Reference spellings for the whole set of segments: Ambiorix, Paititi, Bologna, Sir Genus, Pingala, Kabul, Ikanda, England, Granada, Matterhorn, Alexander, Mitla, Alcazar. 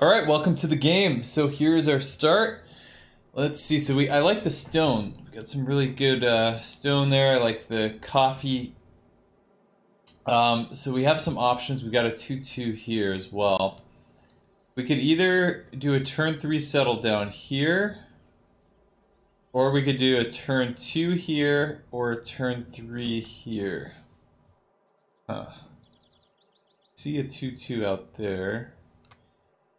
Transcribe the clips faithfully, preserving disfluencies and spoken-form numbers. All right, welcome to the game. So here's our start. Let's see. So we I like the stone. We got some really good uh, stone there. I like the coffee. Um, so we have some options. We got a two two here as well. We could either do a turn three settle down here, or we could do a turn two here, or a turn three here. Huh. See a two two out there.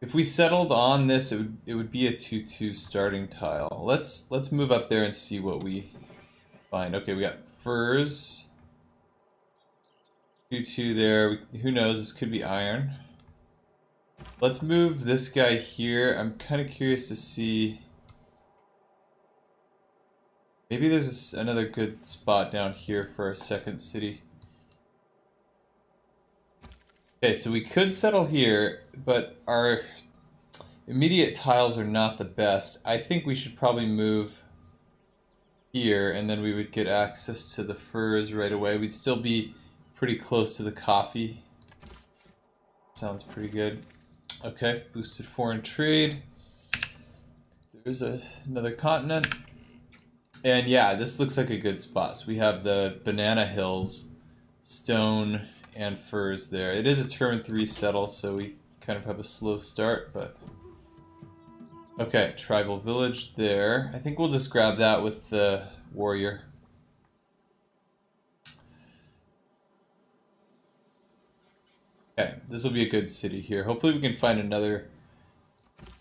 If we settled on this, it would it would be a two two starting tile. Let's let's move up there and see what we find. Okay, we got furs. two two there. We, who knows? This could be iron. Let's move this guy here. I'm kind of curious to see. Maybe there's a, another good spot down here for our second city. Okay, so we could settle here, but our immediate tiles are not the best. I think we should probably move here, and then we would get access to the furs right away. We'd still be pretty close to the coffee. Sounds pretty good. Okay, boosted foreign trade. There's a, another continent. And yeah, this looks like a good spot. So we have the banana hills, stone, and furs there. It is a turn three settle, so we kind of have a slow start, but okay, tribal village there. I think we'll just grab that with the warrior. Okay, this will be a good city here. Hopefully we can find another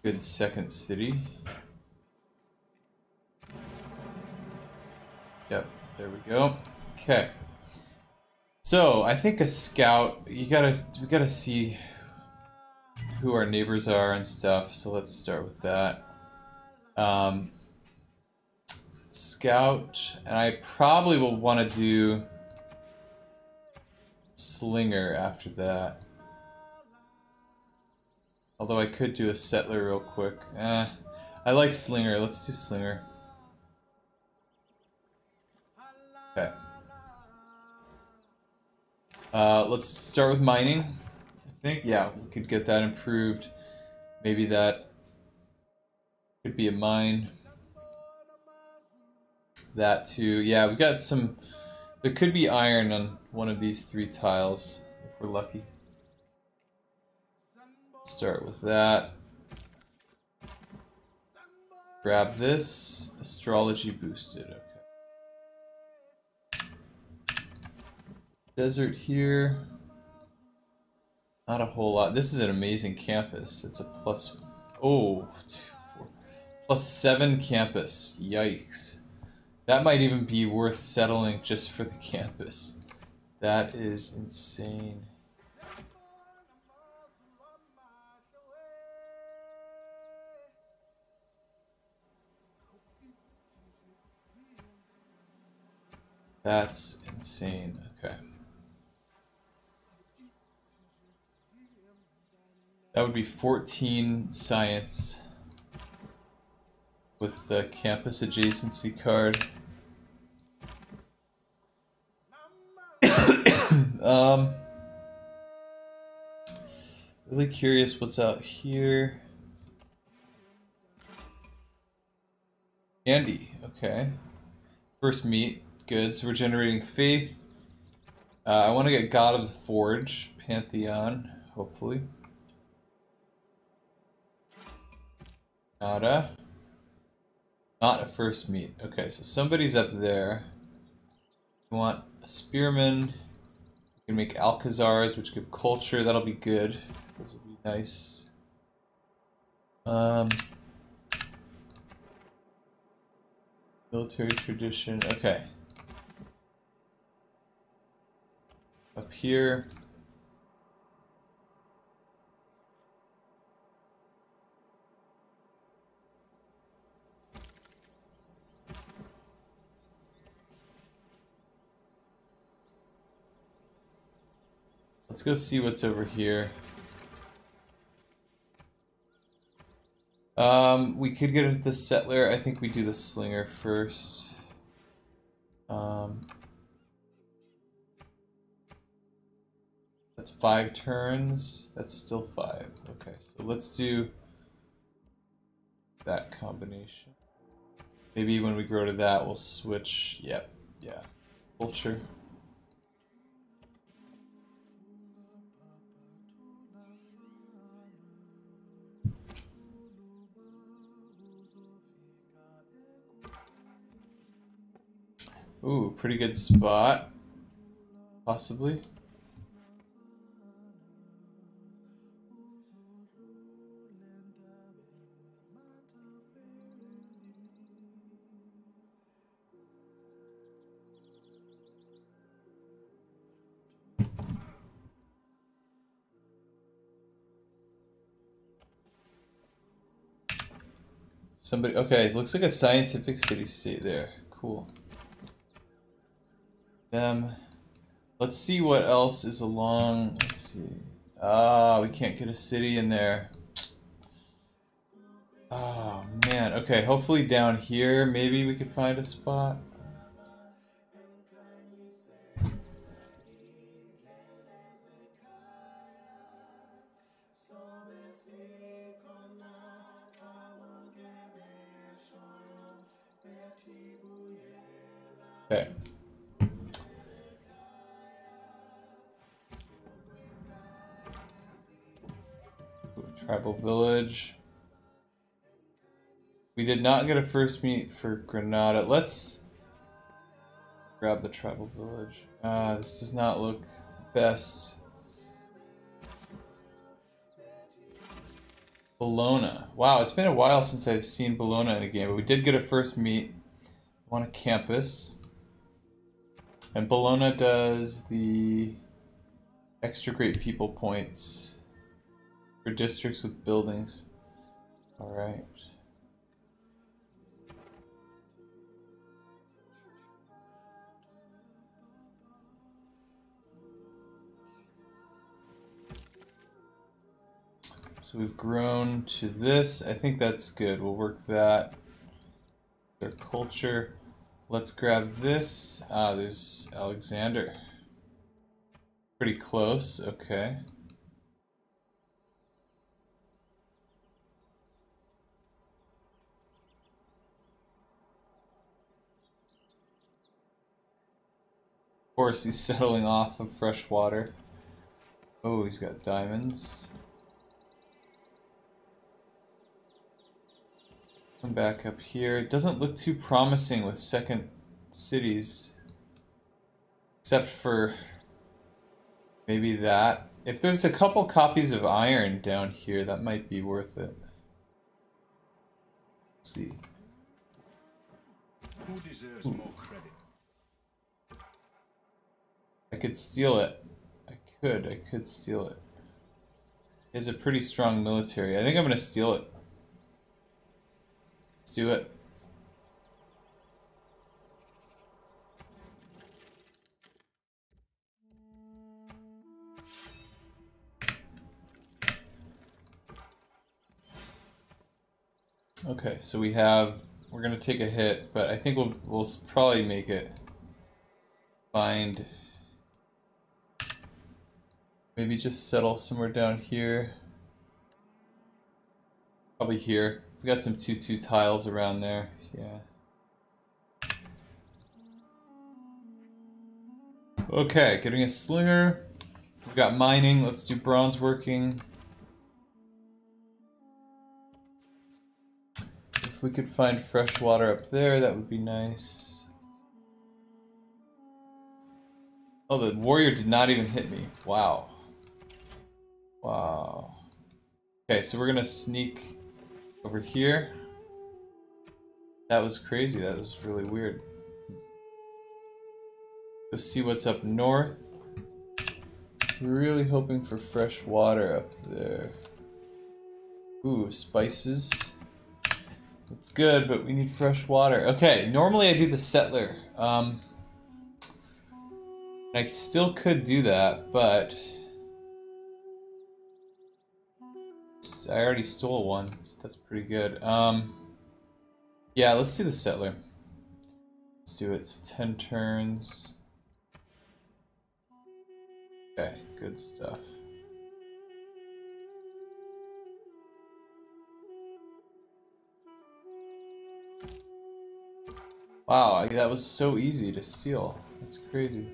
good second city. Yep, there we go. Okay. So I think a scout, you gotta we gotta see who our neighbors are and stuff. So let's start with that. Um, scout, and I probably will want to do slinger after that. Although I could do a settler real quick. Eh, I like slinger. Let's do slinger. Okay. Uh, let's start with mining, I think. Yeah, we could get that improved. Maybe that could be a mine. That too. Yeah, we've got some... There could be iron on one of these three tiles, if we're lucky. Start with that. Grab this. Astrology boosted, okay. Desert here, not a whole lot. This is an amazing campus. It's a plus, oh, two, four, plus seven campus, yikes. That might even be worth settling just for the campus. That is insane. That's insane, okay. That would be fourteen science with the campus adjacency card. um, really curious what's out here. Andy, okay. First meat, good. So we're generating faith. Uh, I want to get God of the Forge, Pantheon, hopefully. Nada. Not a first meet. Okay, so somebody's up there. We want a spearman. We can make Alcazars, which give culture. That'll be good. Those will be nice. Um, military tradition. Okay. Up here. Let's go see what's over here. Um, we could get into the settler. I think we do the slinger first. Um, that's five turns. That's still five. Okay, so let's do that combination. Maybe when we grow to that, we'll switch. Yep, yeah. Vulture. Ooh, pretty good spot. Possibly. Somebody, okay, looks like a scientific city-state there. Cool. Um, let's see what else is along. Let's see. Ah, we can't get a city in there. Oh, man. Okay, hopefully down here, maybe we could find a spot. Okay. Ooh, tribal village. We did not get a first meet for Granada. Let's grab the tribal village. Ah, uh, this does not look the best. Bologna. Wow, it's been a while since I've seen Bologna in a game, but we did get a first meet on a campus. And Bologna does the extra great people points for districts with buildings. All right. So we've grown to this. I think that's good. We'll work that. Their culture. Let's grab this. Ah, there's Alexander. Pretty close, okay. Of course, he's settling off of fresh water. Oh, he's got diamonds. Come back up here. It doesn't look too promising with second cities. Except for maybe that. If there's a couple copies of iron down here, that might be worth it. Let's see. Who deserves more credit? I could steal it. I could. I could steal it. It has a pretty strong military. I think I'm going to steal it. Let's do it. Okay, so we have, we're gonna take a hit, but I think we'll we'll probably make it. Find, maybe just settle somewhere down here. Probably here. We got some two two tiles around there, yeah. Okay, getting a slinger. We've got mining, let's do bronze working. If we could find fresh water up there, that would be nice. Oh, the warrior did not even hit me. Wow. Wow. Okay, so we're gonna sneak over here. That was crazy. That was really weird. Let's see what's up north. Really hoping for fresh water up there. Ooh, spices. It's good, but we need fresh water. Okay, normally I do the settler. Um, I still could do that, but I already stole one, so that's pretty good. Um, yeah, let's do the settler. Let's do it. So ten turns. Okay, good. good stuff. Wow, that was so easy to steal. That's crazy.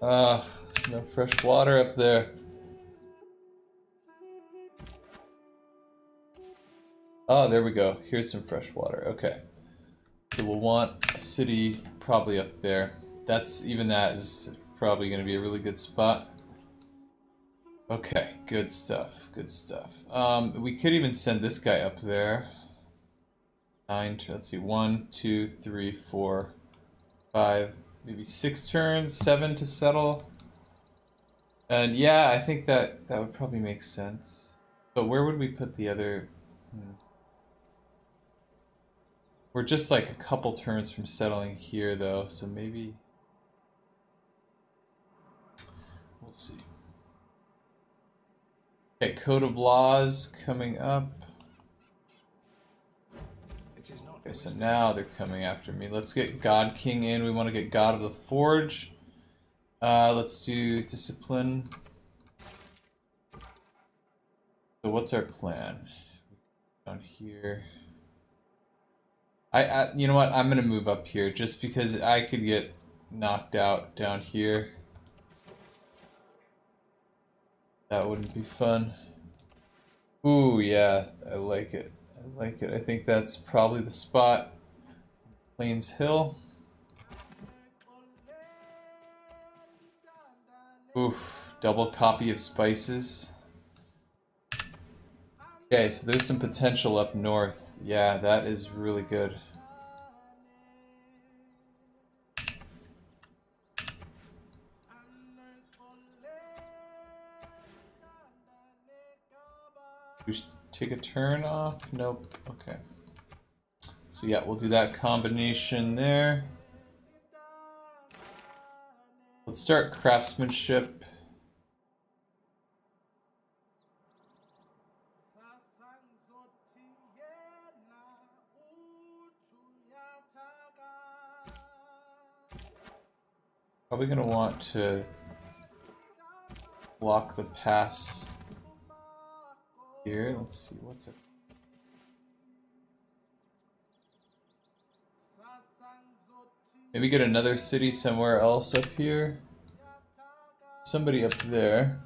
Ah, uh, no fresh water up there. Oh, there we go. Here's some fresh water. Okay. So we'll want a city probably up there. That's, even that is probably going to be a really good spot. Okay, good stuff, good stuff. Um, we could even send this guy up there. Nine, let's see, one, two, three, four, five, maybe six turns, seven to settle. And yeah, I think that, that would probably make sense. But where would we put the other? Hmm. We're just like a couple turns from settling here though, so maybe, we'll see. Okay, Code of Laws coming up. Okay, so now they're coming after me. Let's get God King in. We want to get God of the Forge. Uh, let's do Discipline. So what's our plan? Down here. I, I you know what? I'm going to move up here just because I could get knocked out down here. That wouldn't be fun. Ooh, yeah, I like it. I like it. I think that's probably the spot. Plains Hill. Oof, double copy of spices. Okay, so there's some potential up north. Yeah, that is really good. We should take a turn off? Nope. Okay. So yeah, we'll do that combination there. Let's start craftsmanship. Probably gonna want to block the pass. Here, let's see what's it. Maybe get another city somewhere else up here. Somebody up there.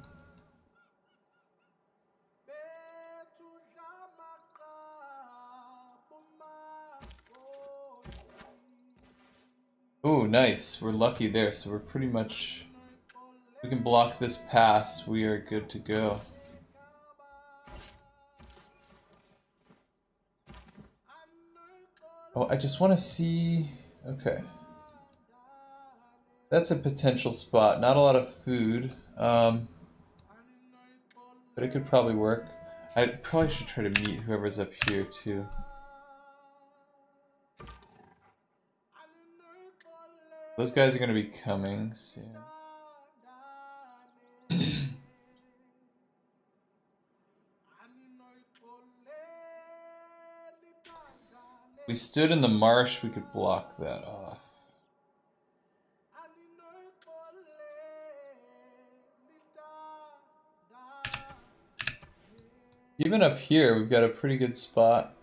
Ooh, nice. We're lucky there, so we're pretty much, we can block this pass. We are good to go. Oh, I just want to see. Okay. That's a potential spot. Not a lot of food. Um, but it could probably work. I probably should try to meet whoever's up here, too. Those guys are going to be coming soon. We stood in the marsh, we could block that off. Even up here, we've got a pretty good spot.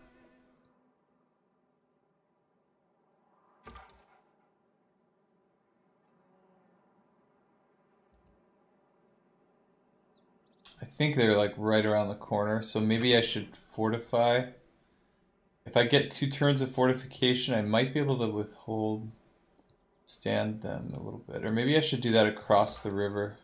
I think they're like right around the corner, so maybe I should fortify. If I get two turns of fortification, I might be able to withhold, stand them a little bit. Or maybe I should do that across the river.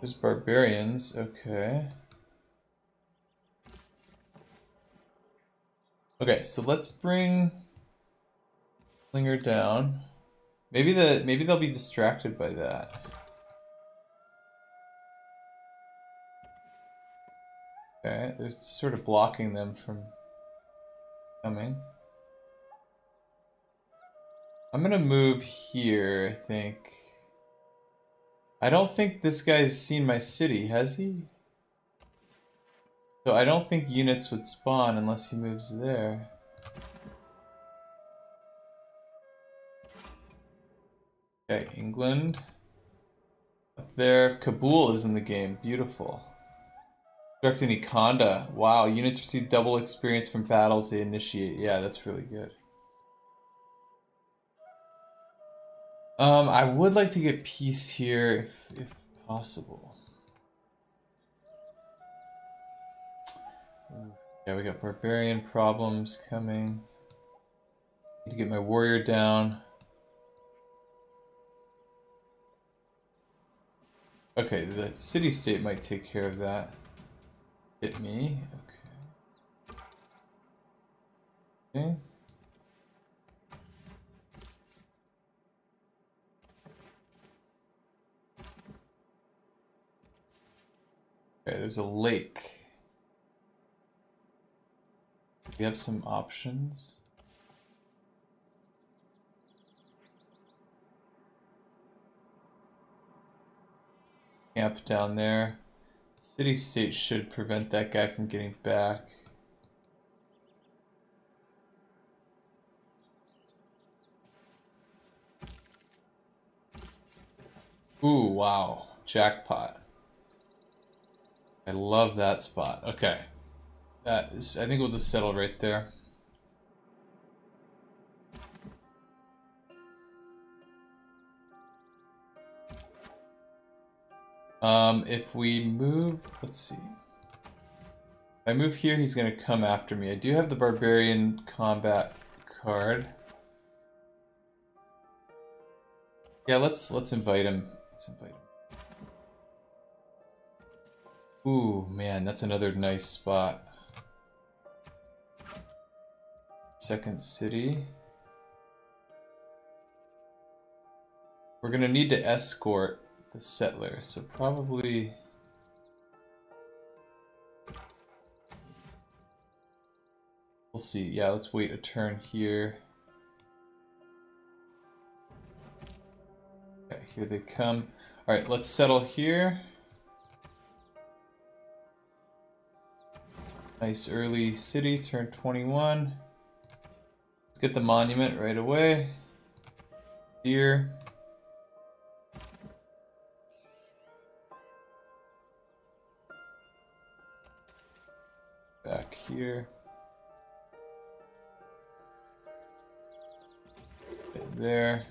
There's barbarians, okay. Okay, so let's bring Slinger down. Maybe the maybe they'll be distracted by that. Okay, they're sort of blocking them from coming. I'm gonna move here, I think. I don't think this guy's seen my city, has he? So I don't think units would spawn unless he moves there. Okay, England. Up there, Kabul is in the game. Beautiful. Constructing Ikanda. Wow, units receive double experience from battles they initiate. Yeah, that's really good. Um, I would like to get peace here if, if possible. Yeah, we got barbarian problems coming. Need to get my warrior down. Okay, the city-state might take care of that. Hit me. Okay. Okay. Okay, there's a lake. We have some options. Camp down there. City-state should prevent that guy from getting back. Ooh, wow. Jackpot. I love that spot. Okay. That is, I think we'll just settle right there. Um, if we move, let's see. If I move here, he's going to come after me. I do have the Barbarian Combat card. Yeah, let's let's invite him. Let's invite him. Ooh, man, that's another nice spot. Second city. We're gonna need to escort the settler, so probably... We'll see. Yeah, let's wait a turn here. Okay, here they come. Alright, let's settle here. Nice early city, turn twenty-one. Let's get the monument right away. Deer. Back here. Right there.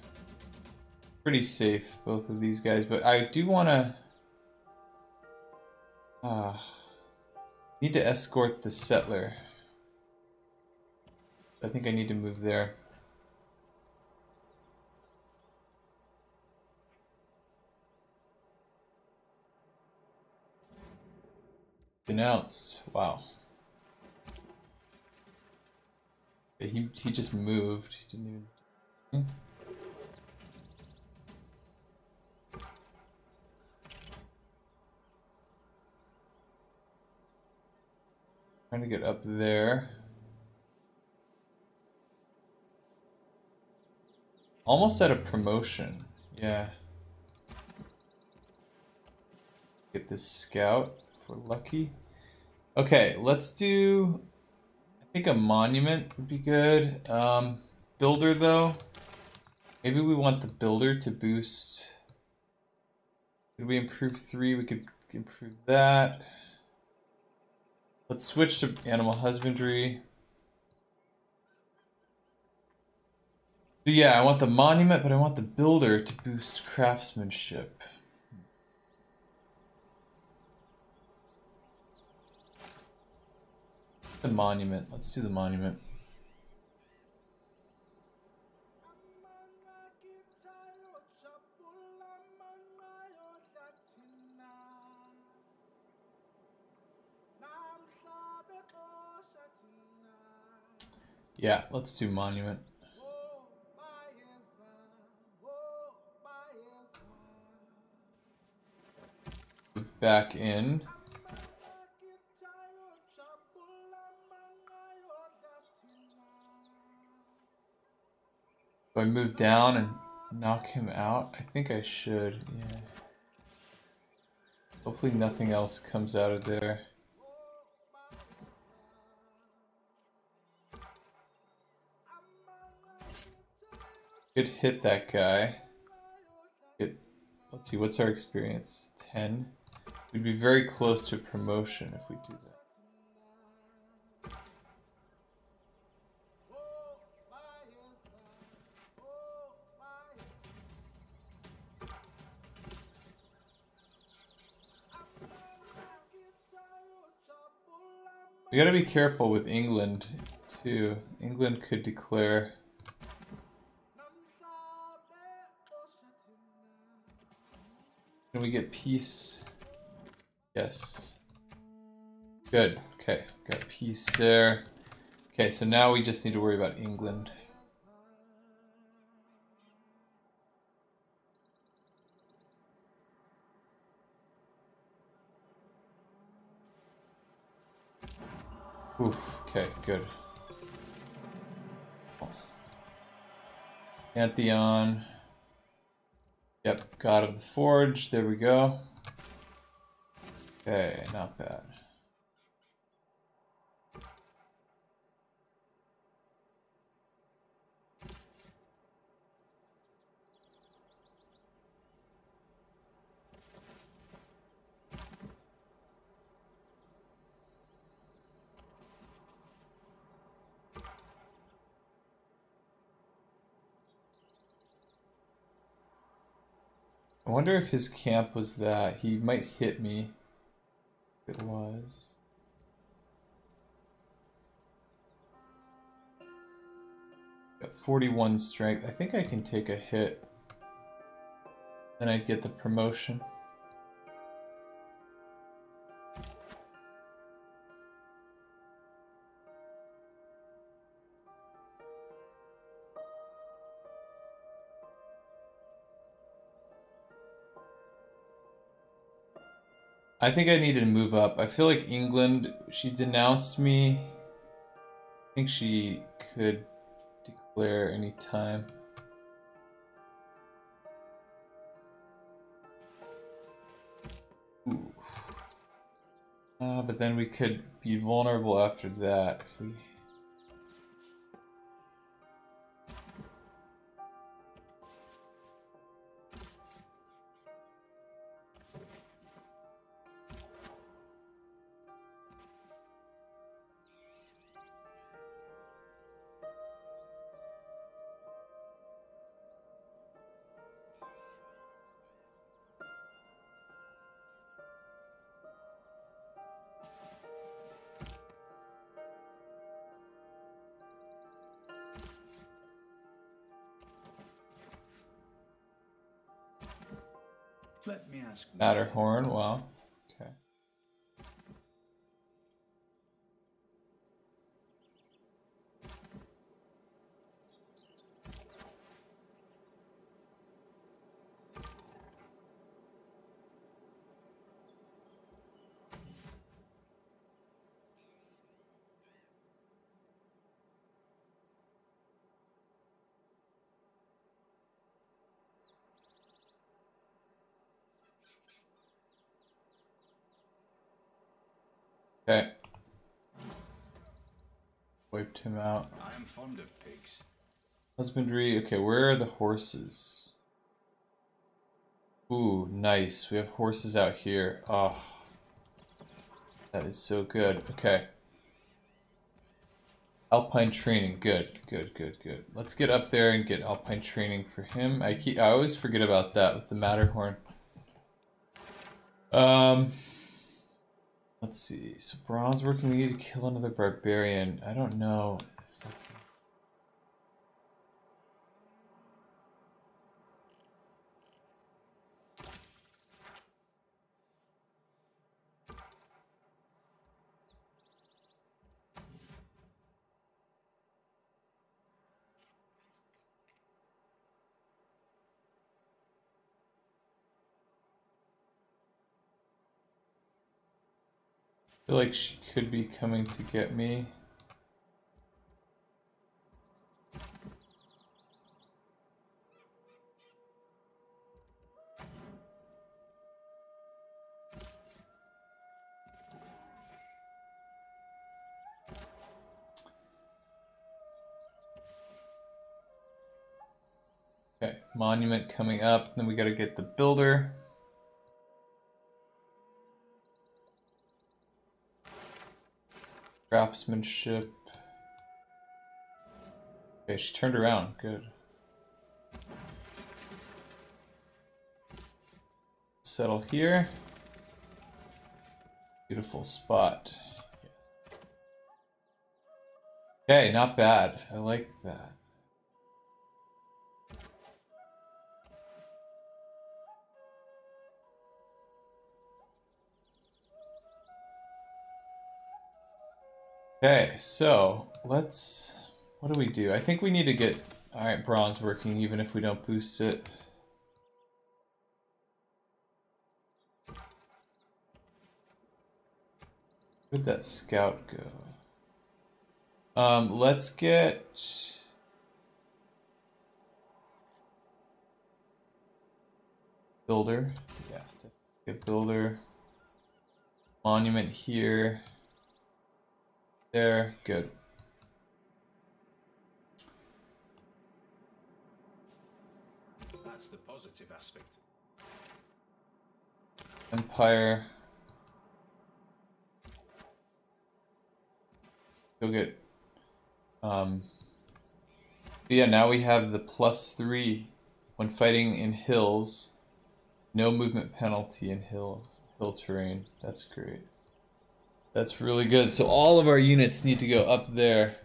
Pretty safe, both of these guys, but I do want to... Ah... Uh, Need to escort the settler. I think I need to move there. Denounced. Wow. He he just moved. He didn't even. Trying to get up there. Almost at a promotion. Yeah. Get this scout if we're lucky. Okay, let's do... I think a monument would be good. Um, builder though. Maybe we want the builder to boost. Could we improve three? We could improve that. Let's switch to animal husbandry. So yeah, I want the monument, but I want the builder to boost craftsmanship. The monument. Let's do the monument. Yeah, let's do monument. Back in. If I move down and knock him out, I think I should, yeah. Hopefully nothing else comes out of there. Could hit that guy. It, let's see, what's our experience? ten. We'd be very close to promotion if we do that. We gotta be careful with England, too. England could declare... Can we get peace? Yes. Good. Okay, got peace there. Okay, so now we just need to worry about England. Oof, okay, good. Pantheon. Yep, God of the Forge, there we go. Okay, not bad. I wonder if his camp was that. He might hit me if it was. Got forty-one strength. I think I can take a hit. Then I get the promotion. I think I need to move up. I feel like England, she denounced me. I think she could declare any time. Ooh. Uh, but then we could be vulnerable after that if we... Let me ask you. Matterhorn, wow. Okay. Okay. Wiped him out. I am fond of pigs. Husbandry. Okay, where are the horses? Ooh, nice. We have horses out here. Oh, that is so good. Okay. Alpine training. Good, good, good, good. Let's get up there and get alpine training for him. I keep. I always forget about that with the Matterhorn. Um. Let's see, so bronze working, we need to kill another barbarian. I don't know if that's... I feel like she could be coming to get me. monument coming up. Then we got to get the builder. Craftsmanship. Okay, she turned around. Good. Settle here. Beautiful spot. Yes. Okay, not bad. I like that. Okay, so let's, what do we do? I think we need to get, alright, bronze working even if we don't boost it. Where'd that scout go? Um, let's get, builder, yeah, get builder, monument here. There, good. That's the positive aspect. Empire. Go get. Um. Yeah, now we have the plus three when fighting in hills. No movement penalty in hills, hill terrain. That's great. That's really good. So all of our units need to go up there.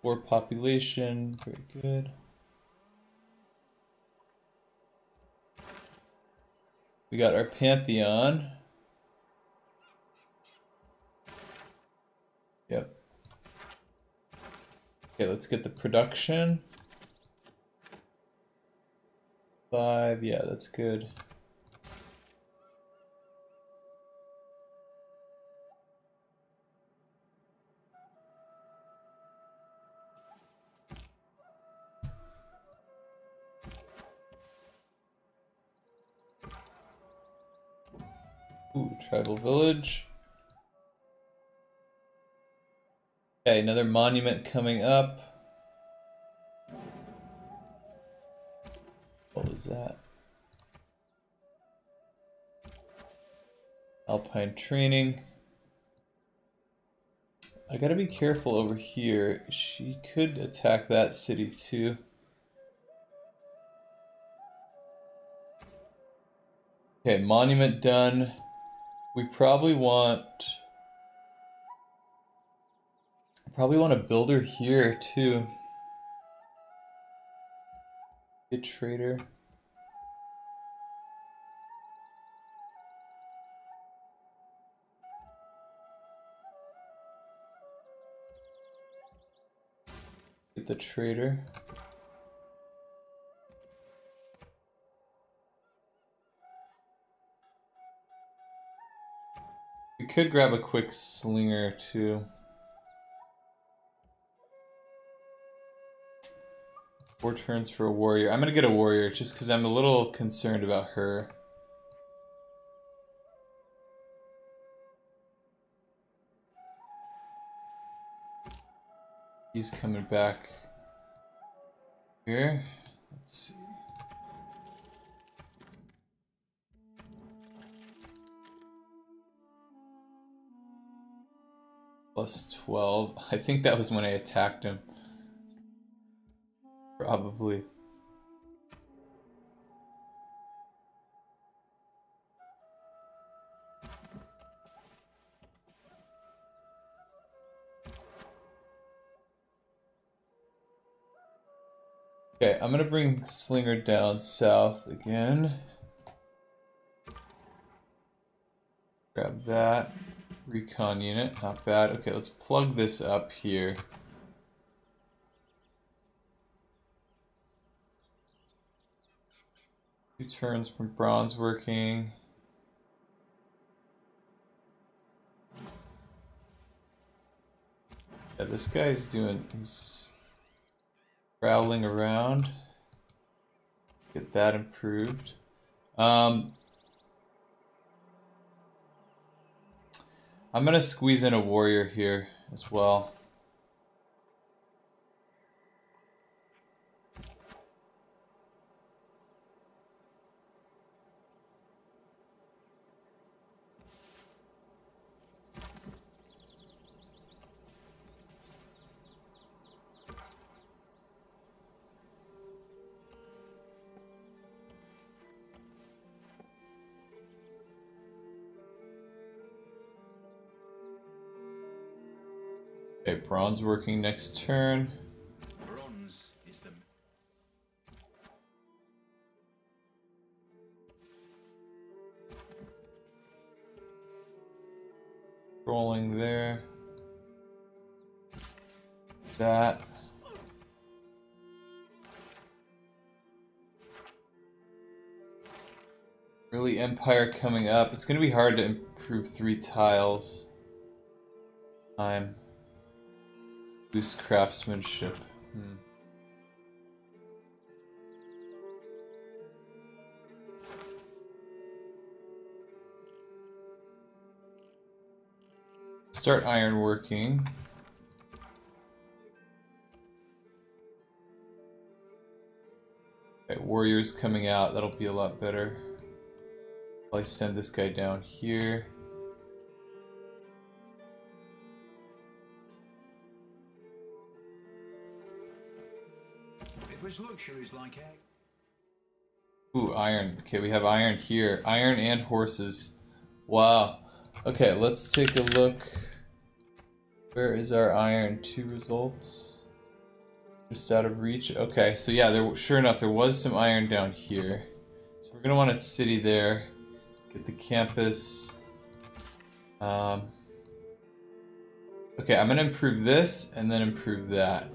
Four population, very good. We got our Pantheon. Yep. Okay, let's get the production. Five, yeah, that's good. Ooh, tribal village. Okay, another monument coming up. What was that? Alpine training. I gotta be careful over here. She could attack that city too. Okay, monument done. We probably want... Probably want a builder here too. Good trader. Get the trader. We could grab a quick slinger too. Four turns for a warrior. I'm gonna get a warrior just because I'm a little concerned about her. He's coming back here. Let's see. Plus twelve. I think that was when I attacked him. Probably. Okay, I'm gonna bring Slinger down south again. Grab that. Recon unit, not bad. Okay, let's plug this up here. Two turns from bronze working. Yeah, this guy's doing, he's prowling around. Get that improved. Um, I'm gonna squeeze in a warrior here as well. Okay, bronze working next turn. Bronze is the... Rolling there. That. Really Empire coming up. It's gonna be hard to improve three tiles. Time. Boost craftsmanship. Hmm. Start ironworking. Okay, warriors coming out. That'll be a lot better. I'll send this guy down here. Luxuries like egg. Ooh, iron. Okay, we have iron here. Iron and horses. Wow. Okay, let's take a look. Where is our iron? Two results. Just out of reach. Okay, so yeah, there. Sure enough, there was some iron down here. So we're gonna want a city there. Get the campus. Um, okay, I'm gonna improve this and then improve that.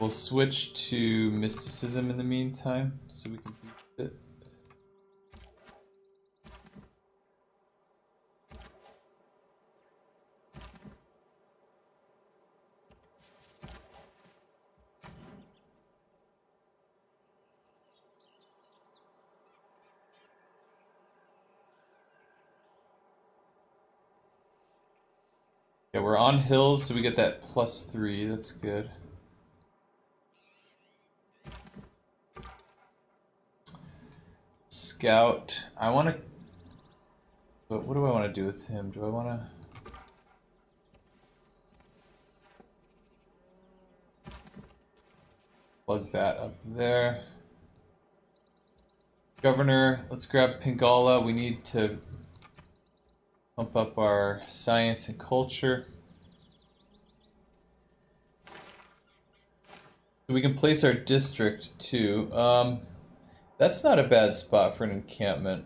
We'll switch to mysticism in the meantime, so we can boost it. Yeah, we're on hills, so we get that plus three, that's good. Scout. I want to. But what do I want to do with him? Do I want to? Plug that up there. Governor. Let's grab Pingala. We need to pump up our science and culture. So we can place our district too. Um. That's not a bad spot for an encampment.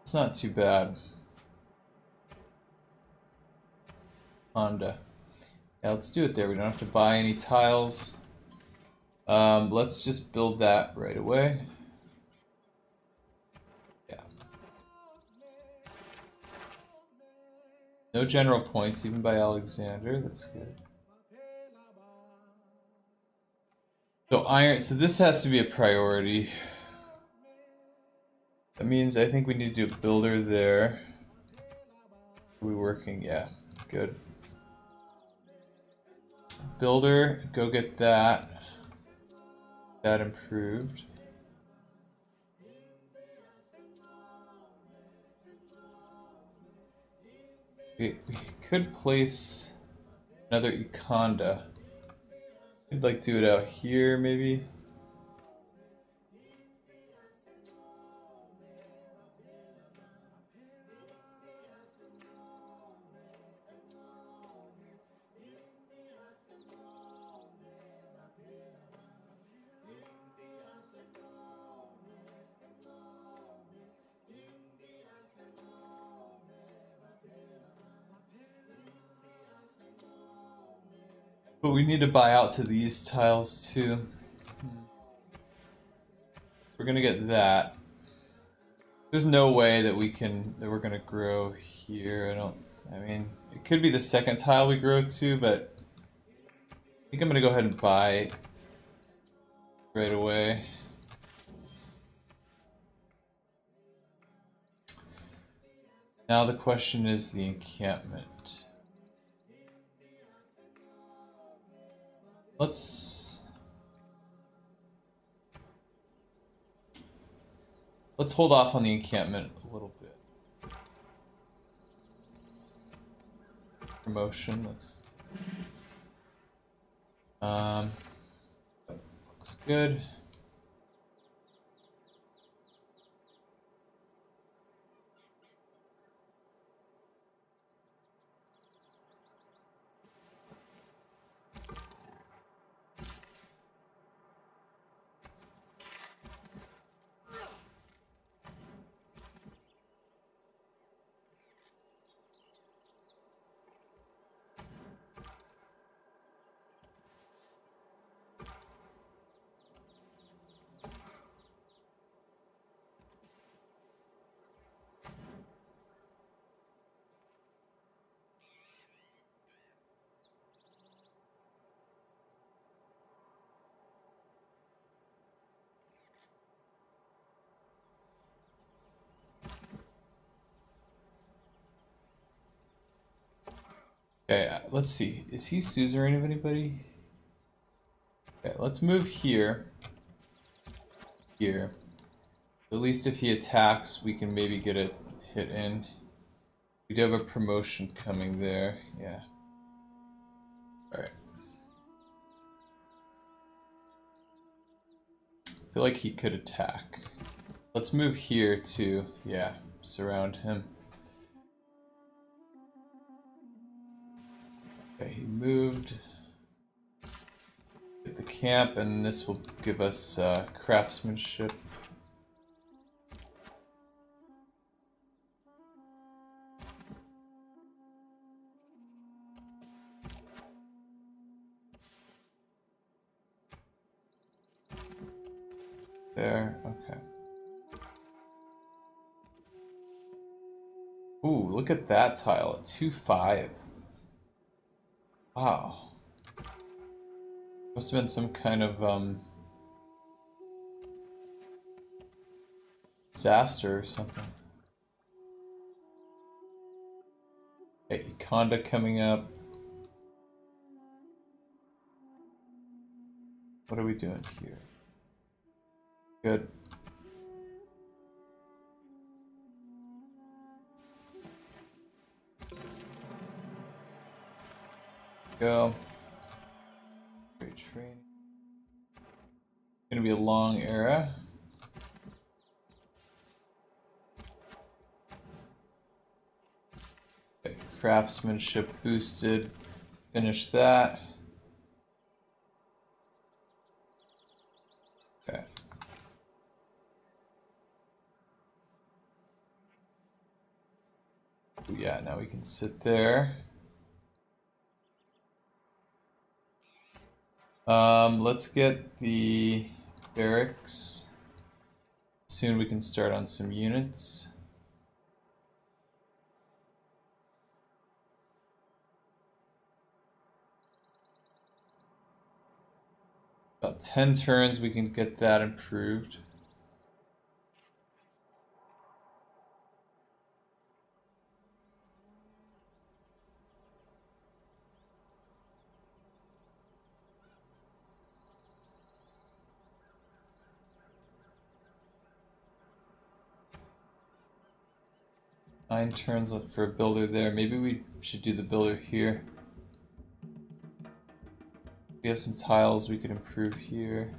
It's not too bad. Honda. Yeah, let's do it there. We don't have to buy any tiles. Um, let's just build that right away. Yeah. No general points, even by Alexander. That's good. So iron. So this has to be a priority. That means I think we need to do a builder there. Are we working? Yeah, good. Builder, go get that. That improved. We could place another Ikanda. Could like do it out here maybe. But we need to buy out to these tiles too. We're gonna get that. There's no way that we can that we're gonna grow here. I don't. I mean, it could be the second tile we grow to, but I think I'm gonna go ahead and buy right away. Now the question is the encampment. Let's... Let's hold off on the encampment a little bit. Promotion, let's... Um... Looks good. Okay, let's see. Is he suzerain of anybody? Okay, let's move here. Here. At least if he attacks, we can maybe get a hit in. We do have a promotion coming there. Yeah. Alright. I feel like he could attack. Let's move here to, yeah, surround him. Okay, he moved. Get the camp, and this will give us uh, craftsmanship. There, okay. Ooh, look at that tile, a two five. Wow. Must have been some kind of um, disaster or something. Okay, Ikanda coming up. What are we doing here? Good. Go. Great training. Gonna be a long era. Okay, craftsmanship boosted. Finish that. Okay. Ooh, yeah, now we can sit there. Um, let's get the barracks. Soon we can start on some units. About ten turns we can get that improved. Nine turns left for a builder there. Maybe we should do the builder here. We have some tiles we could improve here.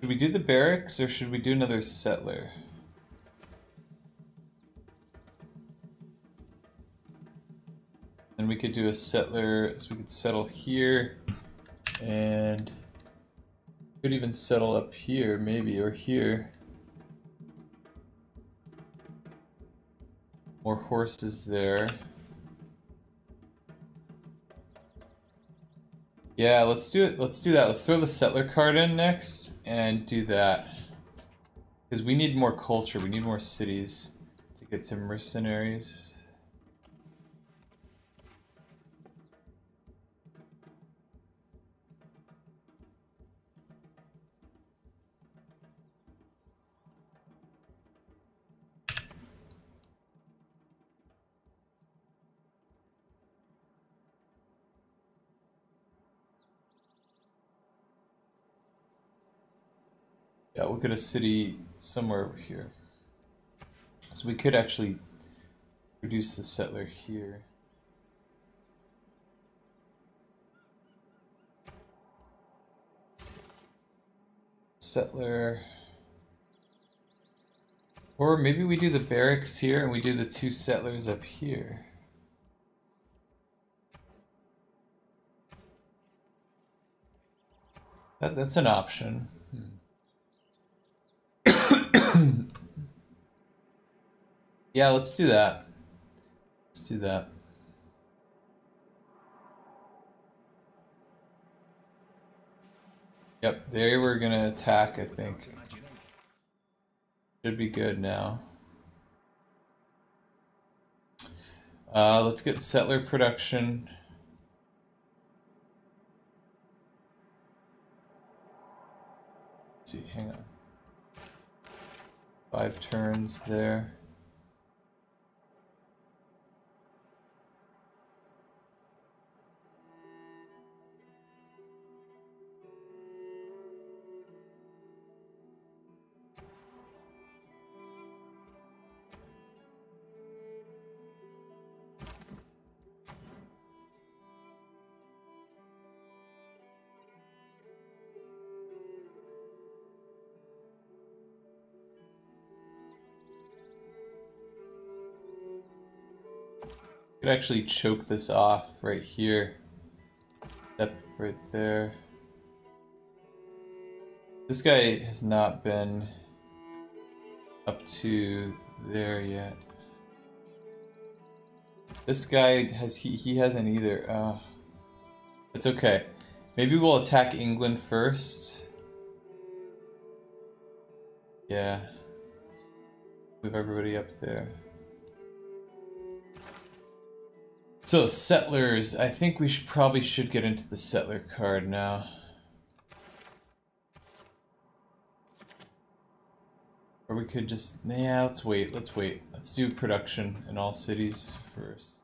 Should we do the barracks or should we do another settler? We could do a settler, so we could settle here, and could even settle up here, maybe, or here. More horses there. Yeah, let's do it. Let's do that. Let's throw the settler card in next and do that. Because we need more culture, we need more cities to get to mercenaries. Yeah, we'll get a city somewhere over here. So we could actually reduce the settler here. Settler. Or maybe we do the barracks here and we do the two settlers up here. That, that's an option. Hmm. Yeah, let's do that. Let's do that. Yep, there we're gonna attack, I think. Should be good now. Uh, let's get settler production. Let's see, hang on. Five turns there. Could actually choke this off right here. Step right there. This guy has not been up to there yet. This guy has he he hasn't either. Uh, it's okay. Maybe we'll attack England first. Yeah. Let's move everybody up there. So settlers, I think we should probably should get into the settler card now. Or we could just, yeah, let's wait, let's wait. Let's do production in all cities first.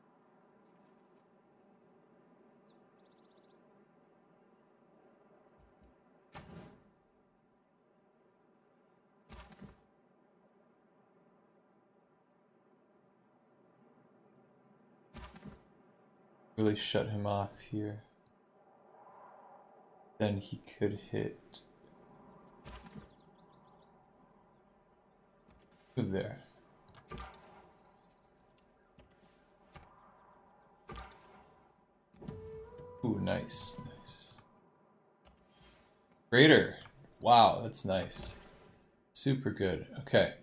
Really shut him off here. Then he could hit. Move there. Ooh, nice, nice. Greater. Wow, that's nice. Super good. Okay.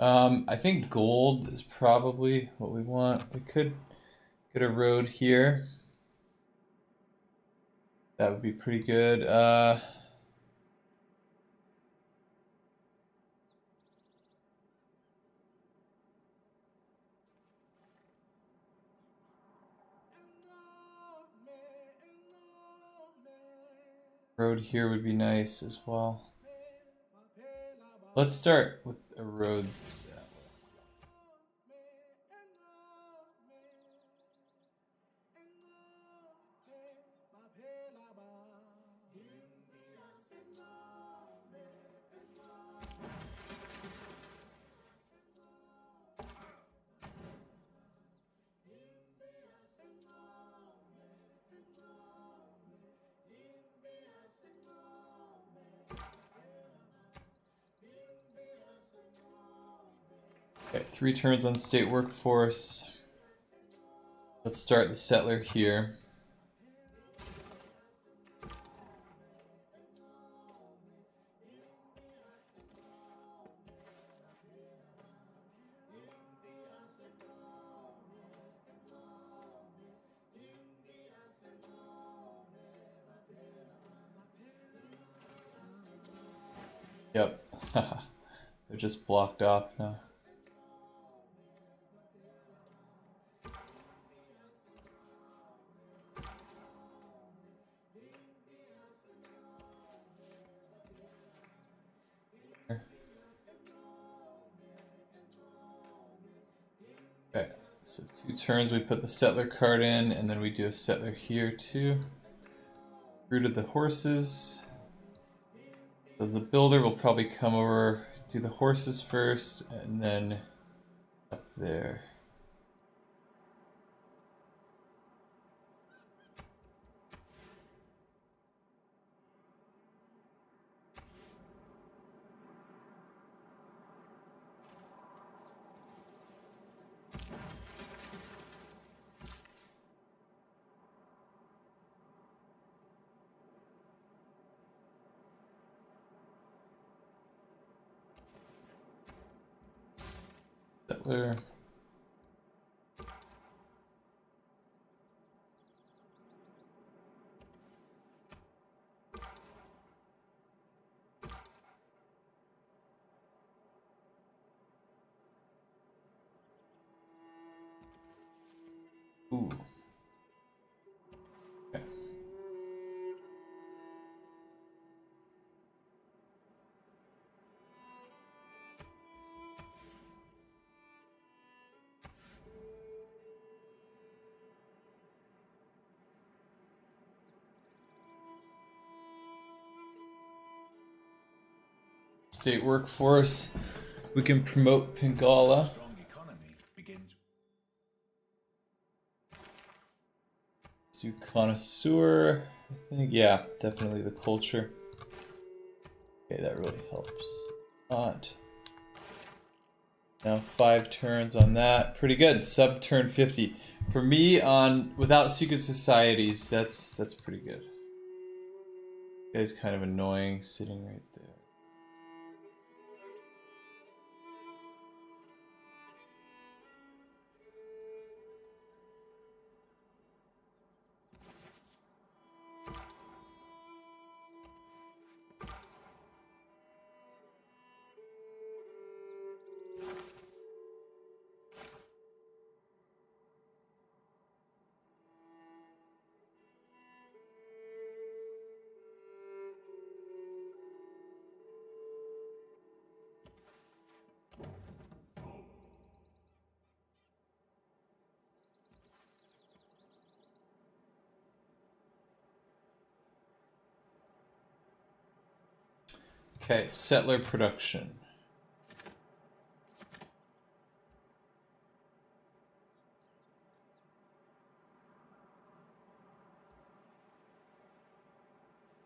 Um, I think gold is probably what we want. We could get a road here. That would be pretty good. Uh, road here would be nice as well. Let's start with a road. Three turns on state workforce. Let's start the settler here. Yep. They're just blocked off now. Okay, so two turns we put the settler card in, and then we do a settler here too. Rooted the horses. So the builder will probably come over, do the horses first, and then up there. There. Ooh. Okay. State workforce, we can promote Pingala. Let's do connoisseur, I think. Yeah, definitely the culture. Okay, that really helps. Not. Now five turns on that. Pretty good. Sub turn fifty. For me on without secret societies, that's that's pretty good. That is kind of annoying sitting right there. Okay, settler production.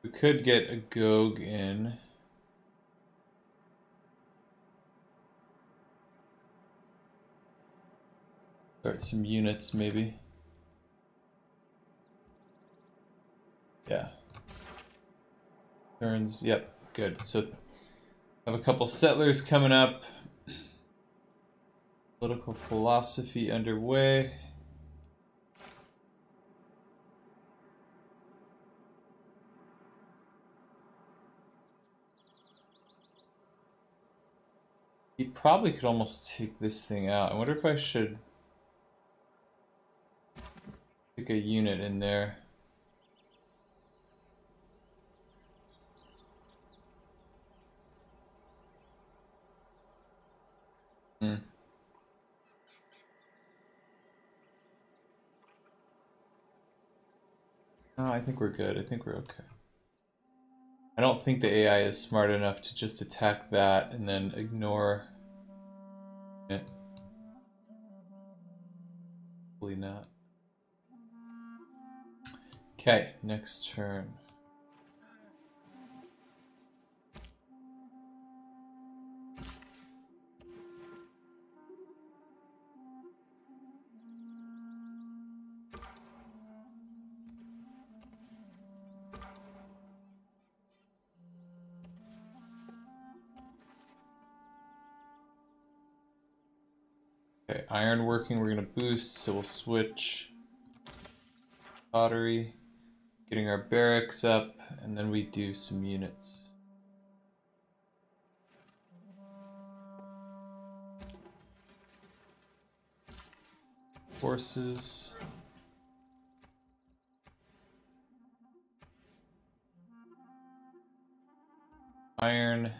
We could get a Gog in. Start some units, maybe. Yeah. Turns, yep. Good, so I have a couple settlers coming up. Political philosophy underway. He probably could almost take this thing out. I wonder if I should take a unit in there. Hmm. No, I think we're good. I think we're okay. I don't think the A I is smart enough to just attack that and then ignore it. Probably not. Okay, next turn. Okay, iron working, we're gonna boost, so we'll switch pottery, getting our barracks up, and then we do some units. horses. Iron.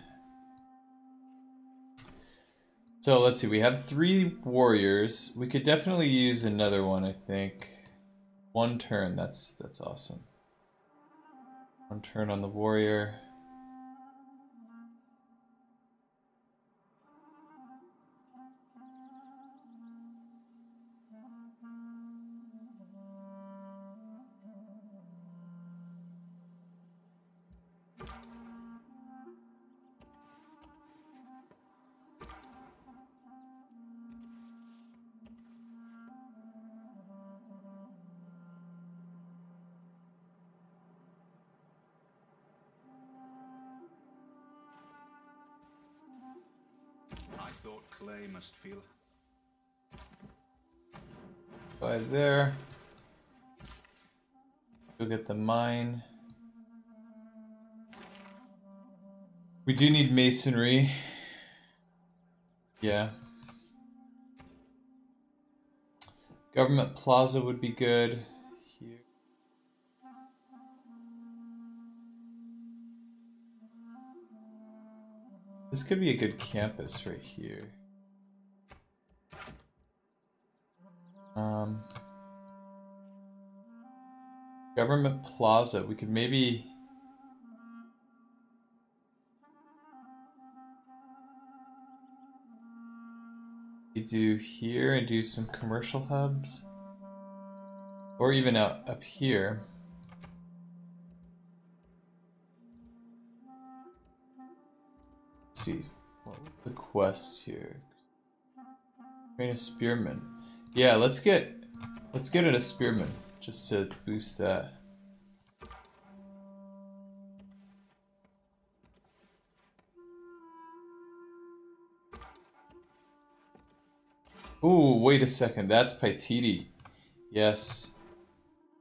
So let's see, we have three warriors. We could definitely use another one, I think. One turn, that's that's awesome. One turn on the warrior. Clay must feel. By there. Go get the mine. We do need masonry. Yeah. Government Plaza would be good. This could be a good campus right here. Um, Government Plaza, we could maybe... We do here and do some commercial hubs. Or even out up here. Let's see, what was the quest here? Train a spearman. Yeah, let's get let's get it a spearman just to boost that. Ooh, wait a second, that's Paititi. Yes.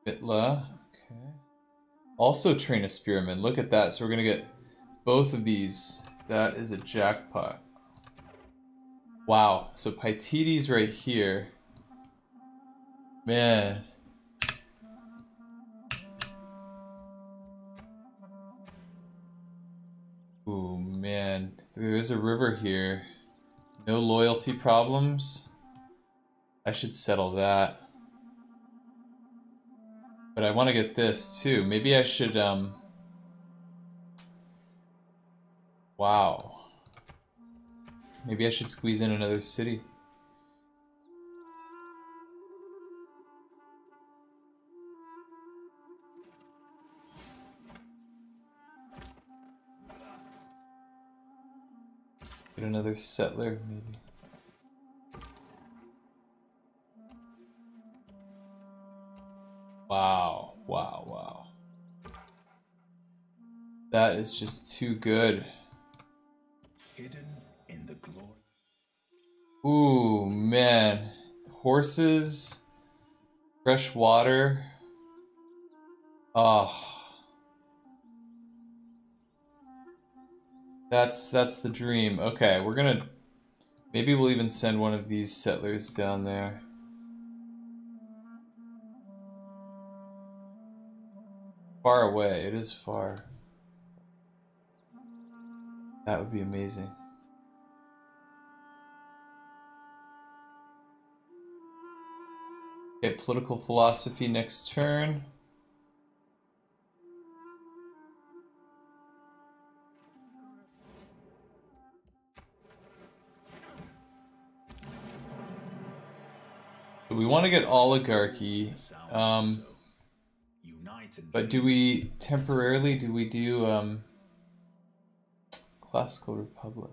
Mitla. Okay. Also train a spearman. Look at that. So we're gonna get both of these. That is a jackpot. Wow, so Paititi's right here. Man. Ooh, man. There is a river here. No loyalty problems. I should settle that. But I want to get this too. Maybe I should, um... Wow. Maybe I should squeeze in another city. Get another settler, maybe. Wow, wow, wow. That is just too good. Hidden in the glory. Ooh, man. Horses, fresh water. Oh. That's that's the dream. Okay, we're gonna maybe we'll even send one of these settlers down there. Far away, it is far. That would be amazing. Okay, political philosophy next turn. So we want to get oligarchy, um, but do we temporarily, do we do... Um, Classical Republic.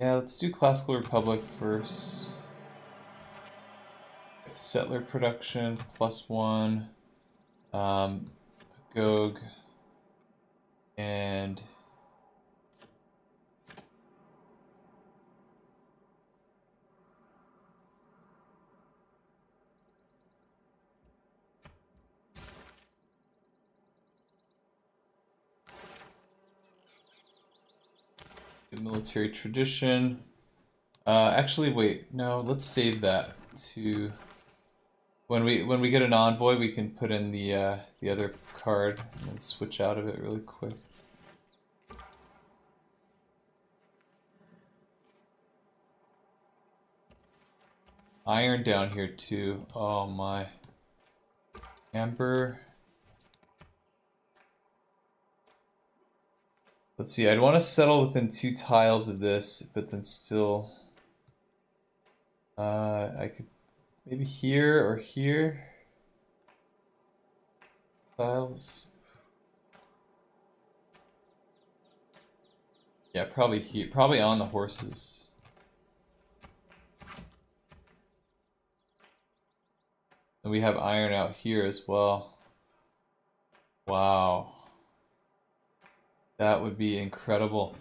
Yeah, let's do Classical Republic first. Settler production, plus one. Um, Gog. And... the military tradition. Uh, actually, wait, no, let's save that to when we when we get an envoy, we can put in the uh, the other card and switch out of it really quick. Iron down here too. Oh my. Amber. Let's see, I'd want to settle within two tiles of this, but then still uh, I could maybe here or here. Tiles. Yeah, probably here, probably on the horses. And we have iron out here as well. Wow. That would be incredible.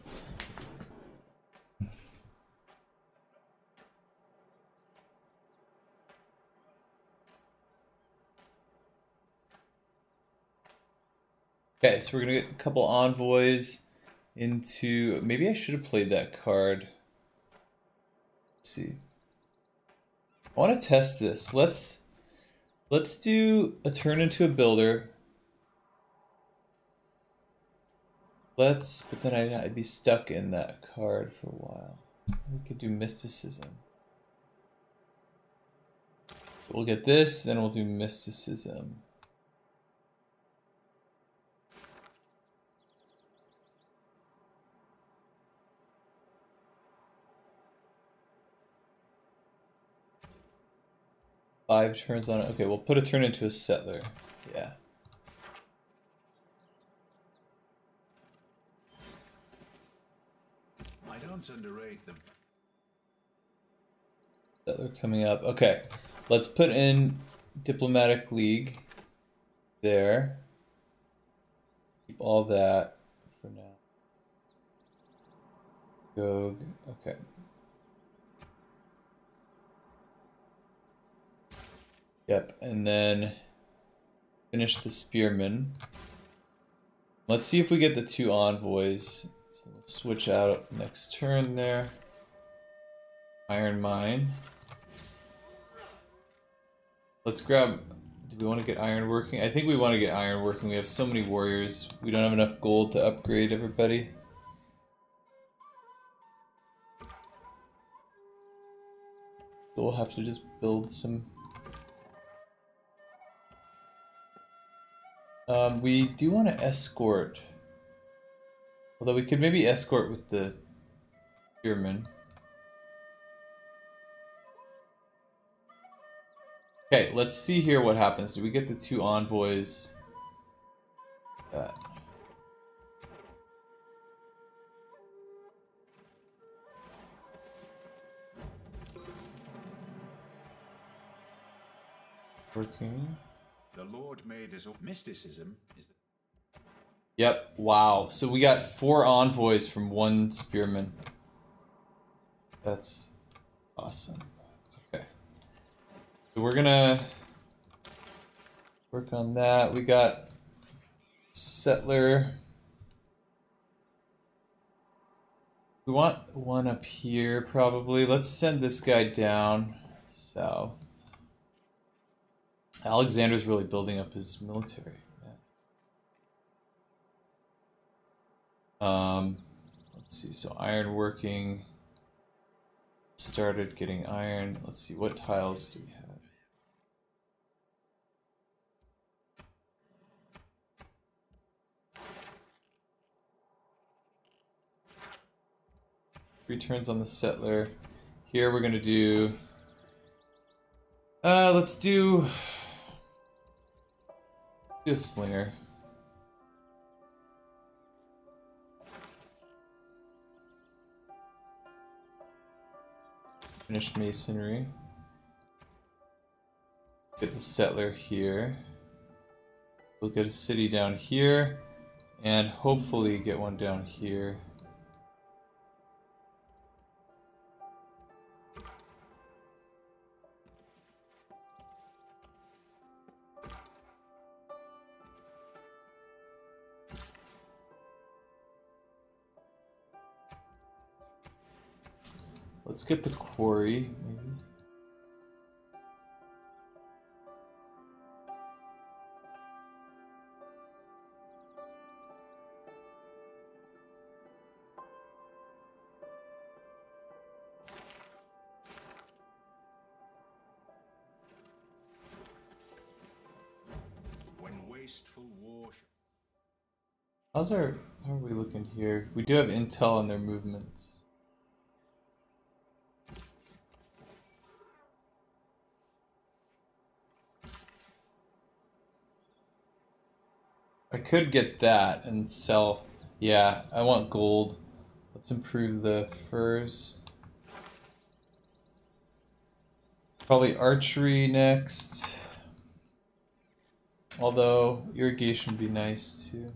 Okay, so we're gonna get a couple envoys into... Maybe I should have played that card. Let's see. I want to test this. Let's... Let's do a turn into a builder. Let's, but then I'd, I'd be stuck in that card for a while. We could do mysticism. We'll get this, then we'll do mysticism. Five turns on it. Okay, we'll put a turn into a settler. Yeah. I don't underrate them. Settler coming up. Okay, let's put in Diplomatic League there. Keep all that for now. Go. Okay. Yep, and then finish the spearmen. Let's see if we get the two envoys. So we'll switch out next turn there. Iron mine. Let's grab... Do we want to get iron working? I think we want to get iron working. We have so many warriors. We don't have enough gold to upgrade everybody. So we'll have to just build some... Um, we do want to escort, although we could maybe escort with the spearmen. Okay, let's see here what happens. Do we get the two envoys? That. Working. The Lord made his own mysticism. Is the... Yep. Wow. So we got four envoys from one spearman. That's awesome. Okay. So we're gonna work on that. We got settler. We want one up here probably. Let's send this guy down south. Alexander's really building up his military. Yeah. Um, let's see, so iron working. Started getting iron. Let's see, what tiles do we have? Three turns on the settler. Here we're going to do... Uh, let's do... A slinger. Finish masonry. Get the settler here. We'll get a city down here, and hopefully get one down here. Let's get the quarry, maybe. How's our, how are we looking here? We do have intel on their movements. I could get that and sell. Yeah, I want gold. Let's improve the furs. Probably archery next. Although irrigation would be nice too.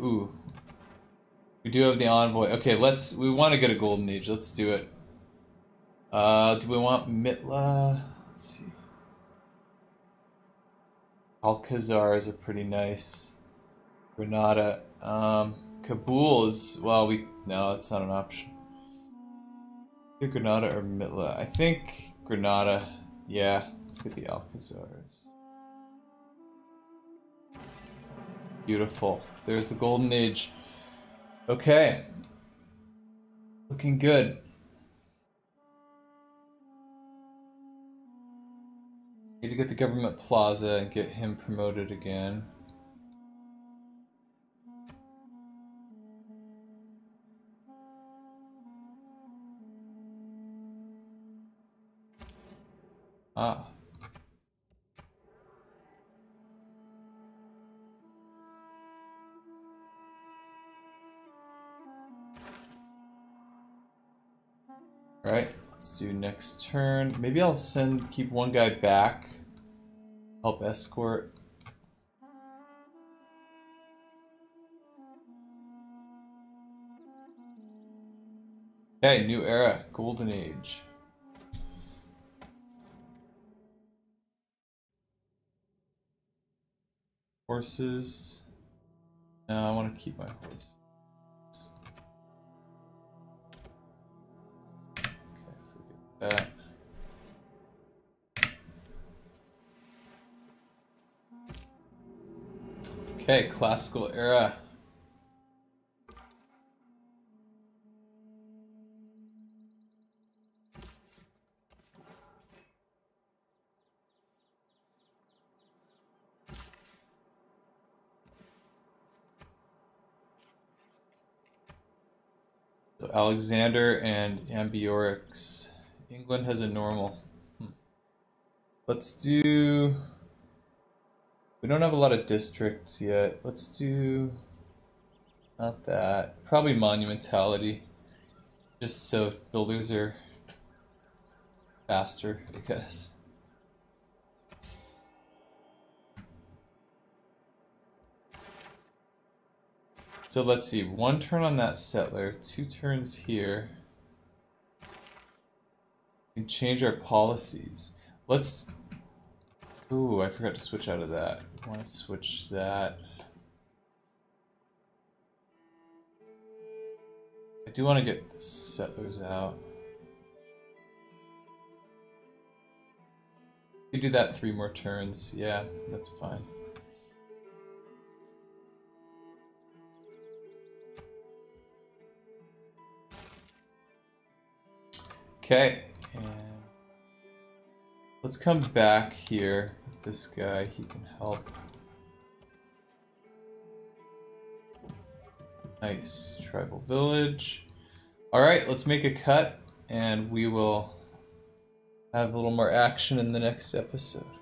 Ooh, we do have the envoy. Okay, let's, we want to get a golden age. Let's do it. Uh, do we want Mitla? Let's see. Alcazar is a pretty nice. Granada. Um, Kabul is, well, we, no, it's not an option. Either Granada or Mitla. I think Granada. Yeah, let's get the Alcazars. Beautiful. There's the golden age. Okay. Looking good. Need to get the government plaza and get him promoted again. Ah. Alright, let's do next turn. Maybe I'll send, keep one guy back. Help escort. Okay, new era, golden age. Horses. No, I want to keep my horse. That. Okay, classical era. So Alexander and Ambiorix. England has a normal. Hmm. Let's do... We don't have a lot of districts yet. Let's do... Not that. Probably monumentality. Just so builders are faster, I guess. So let's see. One turn on that settler. Two turns here. And change our policies. Let's... Ooh, I forgot to switch out of that. I want to switch that. I do want to get the settlers out. We do that three more turns. Yeah, that's fine. Okay. And let's come back here with this guy, he can help. Nice, tribal village. Alright, let's make a cut, and we will have a little more action in the next episode.